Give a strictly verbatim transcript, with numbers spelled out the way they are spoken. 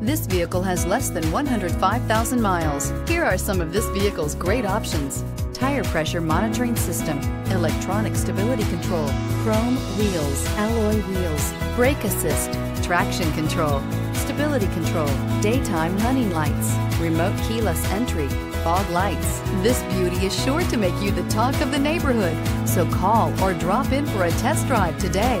This vehicle has less than one hundred five thousand miles. Here are some of this vehicle's great options: tire pressure monitoring system, electronic stability control, chrome wheels, alloy wheels, brake assist, traction control, stability control, daytime running lights, remote keyless entry, fog lights. This beauty is sure to make you the talk of the neighborhood, so call or drop in for a test drive today.